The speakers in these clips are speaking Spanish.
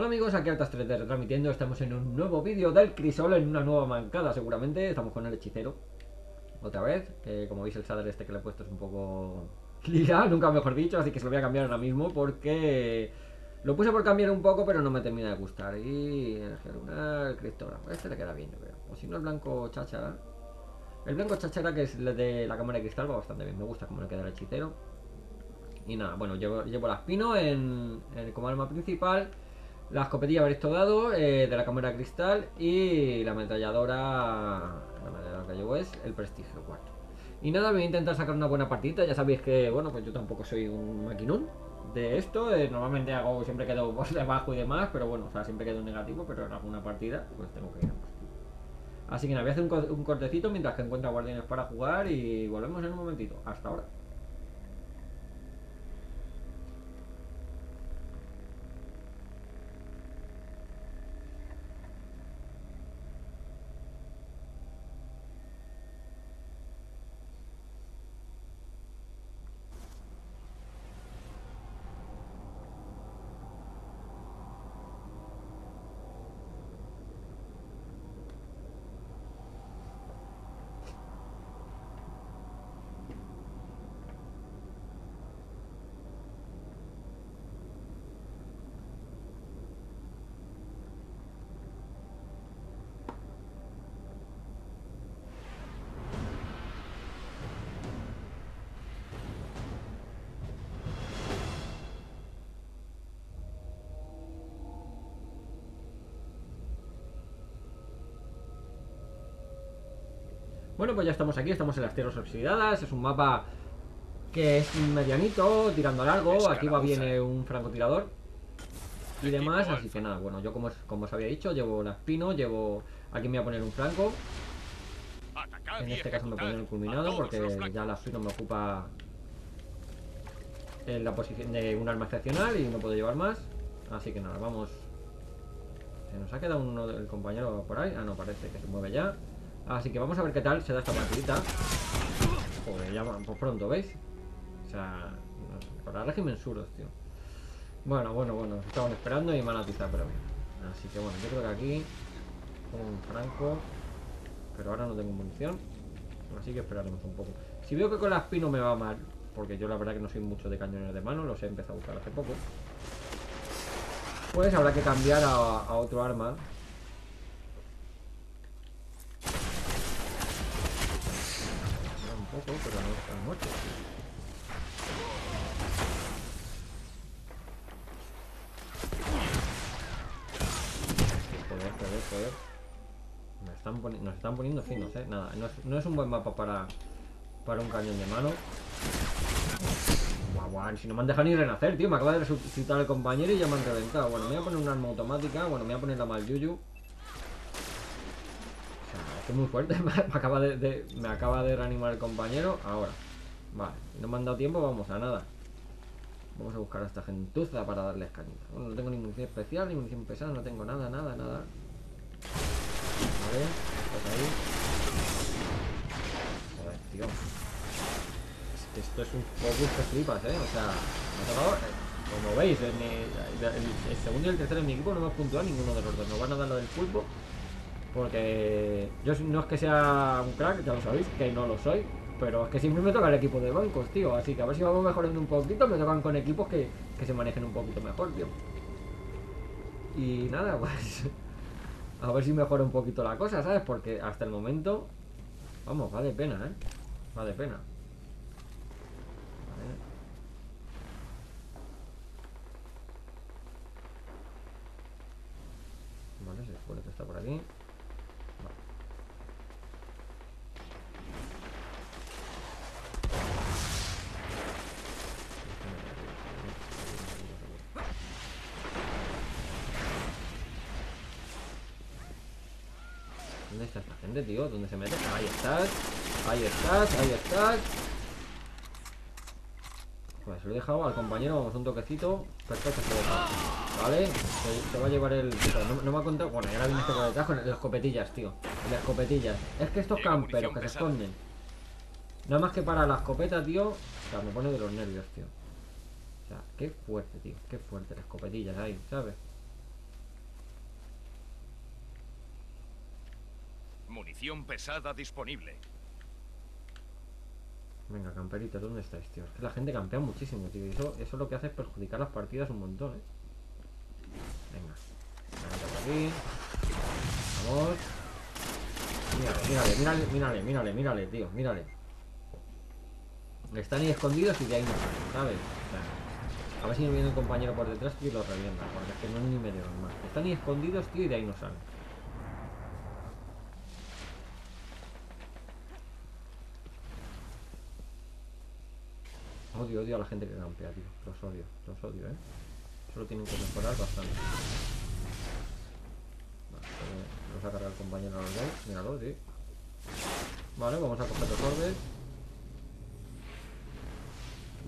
Hola amigos, aquí Artax 3d retransmitiendo. Estamos en un nuevo vídeo del Crisol, en una nueva mancada seguramente. Estamos con el hechicero otra vez, que como veis el shader este que le he puesto es un poco lila, nunca mejor dicho. Así que se lo voy a cambiar ahora mismo porque lo puse por cambiar un poco pero no me termina de gustar. Y energía lunar, el criptograma, este le queda bien yo creo. O si no el blanco cháchara. El blanco cháchara, que es el de la cámara de cristal, va bastante bien, me gusta cómo le queda el hechicero. Y nada, bueno, llevo la espino como arma principal. La escopetilla me esto dado de la cámara de cristal. Y la ametralladora, que llevo es el prestigio 4. Y nada, voy a intentar sacar una buena partida. Ya sabéis que, bueno, pues yo tampoco soy un maquinón de esto. Normalmente hago, siempre quedo por debajo y demás. Pero bueno, o sea, siempre quedo en negativo. Pero en alguna partida, pues tengo que ir a positivo. Así que nada, voy a hacer un cortecito mientras que encuentro guardianes para jugar. Y volvemos en un momentito, hasta ahora. Bueno, pues ya estamos aquí, estamos en las tierras oxidadas. Es un mapa que es medianito, tirando a largo. Aquí va bien un francotirador y demás, así que nada, bueno, yo como os había dicho, llevo la espino, aquí me voy a poner un franco. En este caso me voy a poner el culminado porque ya la suite no me ocupa en la posición de un arma excepcional y no puedo llevar más. Así que nada, vamos. Se nos ha quedado uno del compañero por ahí. Ah, no, parece que se mueve ya. Así que vamos a ver qué tal se da esta partidita. Joder, ya van por pronto, ¿veis? O sea, no sé, para régimen suros, tío. Bueno, estaban esperando y me han atizado, pero bien. Así que bueno, yo creo que aquí pongo un franco. Pero ahora no tengo munición, así que esperaremos un poco. Si veo que con la espino me va mal, porque yo la verdad que no soy mucho de cañones de mano, los he empezado a buscar hace poco, pues habrá que cambiar a otro arma. Pero no están muertos. Joder. Nos están poniendo finos, Nada, no es un buen mapa para un cañón de mano. Guau, si no me han dejado ni renacer, tío. Me acaba de resucitar el compañero y ya me han reventado. Bueno, me voy a poner un arma automática. Bueno, me voy a poner la mal yuyu. Muy fuerte, me acaba de reanimar el compañero ahora. Vale, no me han dado tiempo, vamos a nada. Vamos a buscar a esta gentuza para darles cañita. Bueno, no tengo ni munición especial, ni munición pesada, no tengo nada. Vale, pues ahí. Joder, tío. Es que esto es un focus que flipas, O sea, como veis, el segundo y el tercero en mi equipo no hemos puntuado ninguno de los dos. Nos van a dar lo del pulpo. Porque yo no es que sea un crack, ya lo sabéis, que no lo soy. Pero es que siempre me toca el equipo de bancos, tío. Así que a ver si vamos mejorando un poquito. Me tocan con equipos que se manejen un poquito mejor, tío. Y nada, pues a ver si mejora un poquito la cosa, ¿sabes? Porque hasta el momento, vamos, va de pena, Va de pena. Vale, se supone que está por aquí. ¿Dónde está esta gente, tío? ¿Dónde se mete? Ahí estás. Pues lo he dejado al compañero, vamos un toquecito. Perfecto, se lo vale, se va a llevar el... No me ha contado... Bueno, ahora viene este por detrás con el escopetillas, tío. El escopetillas. Es que estos camperos que se esconden. Nada más que para la escopeta, tío. O sea, me pone de los nervios, tío. O sea, qué fuerte, tío. Qué fuerte la escopetillas ahí, ¿sabes? Munición pesada disponible. Venga, camperitos, ¿dónde estáis, tío? Es que la gente campea muchísimo, tío. Y eso lo que hace es perjudicar las partidas un montón, ¿eh? Venga. Por aquí. Vamos. Mírale, tío. Mírale. Están ahí escondidos y de ahí no salen, ¿sabes? O sea, a ver si me viene un compañero por detrás, tío, y lo revienta. Porque es que no es ni medio normal. Están ahí escondidos, tío, y de ahí no salen. Odio a la gente que campea, tío. Los odio, ¿eh? Solo tienen que mejorar bastante. Vale, vamos a cargar el compañero a los dos. Míralo, tío. Vale, vamos a coger los orbes.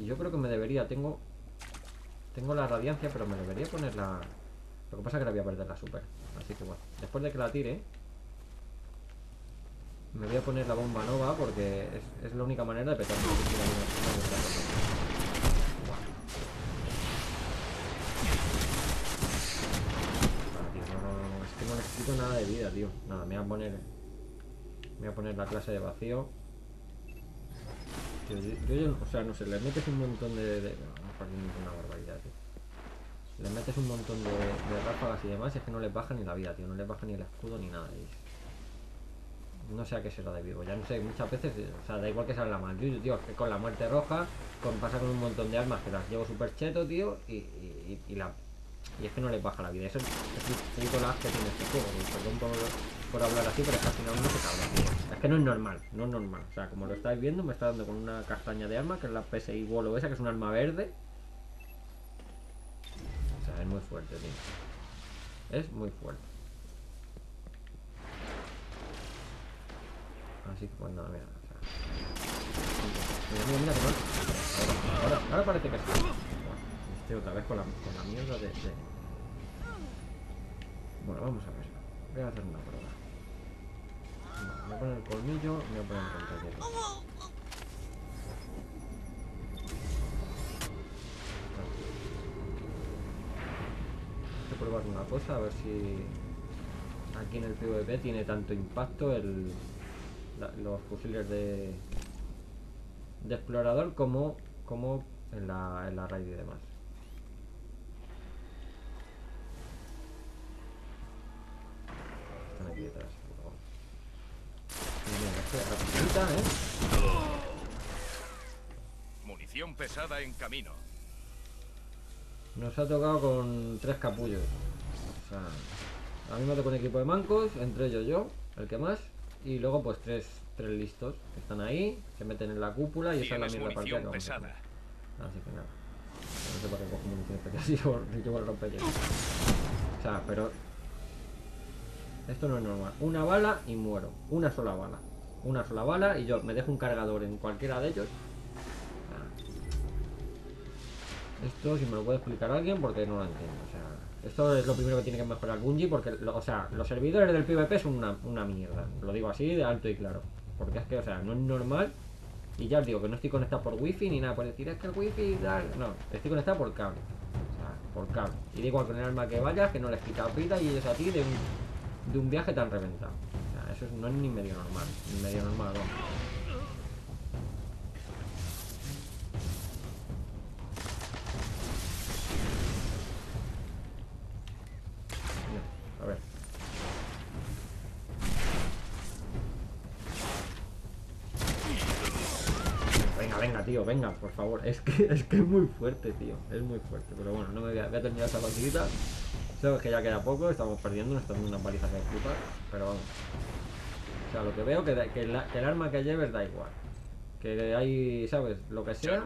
Y yo creo que me debería... Tengo la radiancia, pero me debería poner la... Lo que pasa es que la voy a perder la super. Así que bueno, después de que la tire... Me voy a poner la bomba nova porque es la única manera de petar. Es que no necesito nada de vida, tío. Nada, me voy a poner la clase de vacío. Yo, o sea, no sé, les metes un montón de una barbaridad, tío. Les metes un montón de ráfagas y demás y es que no les baja ni la vida, tío. No les baja ni el escudo ni nada, tío. No sé a qué será de vivo, ya no sé, muchas veces, o sea, da igual que sea la mal, yuyu, tío, que con la muerte roja, pasa con un montón de armas que las llevo súper cheto, tío, y es que no les baja la vida. Eso es un lag que tiene este juego, perdón por hablar así, pero es que al final no se cabra, tío. Es que no es normal, o sea, como lo estáis viendo, me está dando con una castaña de arma, que es la PSI Bolo esa, que es un arma verde. O sea, es muy fuerte, tío. Es muy fuerte. Así que pues nada, mira, o sea, mira, que ahora parece que sí. Estoy otra vez con la mierda de... Bueno, vamos a ver. Voy a hacer una prueba. Bueno, voy a poner el colmillo, voy a poner el contrayero. Voy a probar una cosa, a ver si... Aquí en el PvP tiene tanto impacto el... los fusiles de explorador como en la raid y demás. Están aquí detrás, por favor. Mira, esta rapidita, Munición pesada en camino. Nos ha tocado con 3 capullos. O sea, a mí me tocó un equipo de mancos, entre ellos yo, el que más. Y luego pues tres listos que están ahí, se meten en la cúpula y esa es la misma partida que vamos a hacer. Así que nada. No sé por qué cojo munición especial si yo voy a romper ya. O sea, pero... Esto no es normal. Una bala y muero. Una sola bala. Una sola bala y yo me dejo un cargador en cualquiera de ellos. Esto si me lo puede explicar alguien porque no lo entiendo. O sea, esto es lo primero que tiene que mejorar Bungie porque, o sea, los servidores del PvP son una mierda. Lo digo así de alto y claro. Porque es que, o sea, no es normal. Y ya os digo que no estoy conectado por wifi ni nada por decir, es que el wifi tal. No, estoy conectado por cable. O sea, por cable. Y da igual con el arma que vayas, que no les quita pita y ellos a ti de un viaje tan reventado. O sea, eso no es ni medio normal. Ni medio normal, no. Tío, venga, por favor, es que es muy fuerte, tío, es muy fuerte, pero bueno, no me voy a terminar esta partidita, sabes que ya queda poco, estamos perdiendo, nos estamos dando una paliza que disfrutar, pero vamos, o sea, lo que veo que el arma que lleves da igual, que hay, sabes, lo que sea, es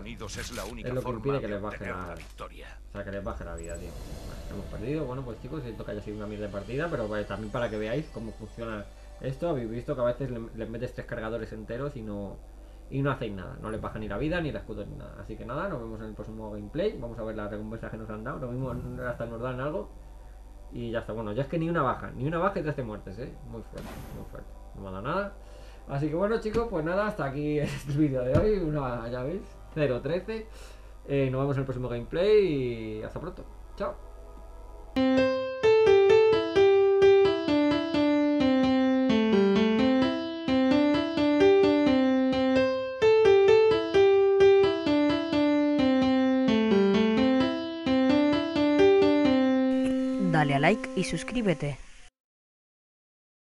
lo que impide que les baje la victoria, o sea, que les baje la vida, tío. Vale, hemos perdido, bueno, pues chicos, siento que haya sido una mierda de partida, pero vale, también para que veáis cómo funciona esto, habéis visto que a veces les metes 3 cargadores enteros y no hacéis nada, no les baja ni la vida, ni el escudo, ni nada. Así que nada, nos vemos en el próximo gameplay. Vamos a ver las recompensas que nos han dado. Lo mismo hasta nos dan algo. Y ya está, bueno, ya es que ni una baja y 13 muertes, muy fuerte. No me ha dado nada. Así que bueno chicos, pues nada, hasta aquí el vídeo de hoy. Ya veis, 0-13. Nos vemos en el próximo gameplay y hasta pronto, chao. dale a like y suscríbete.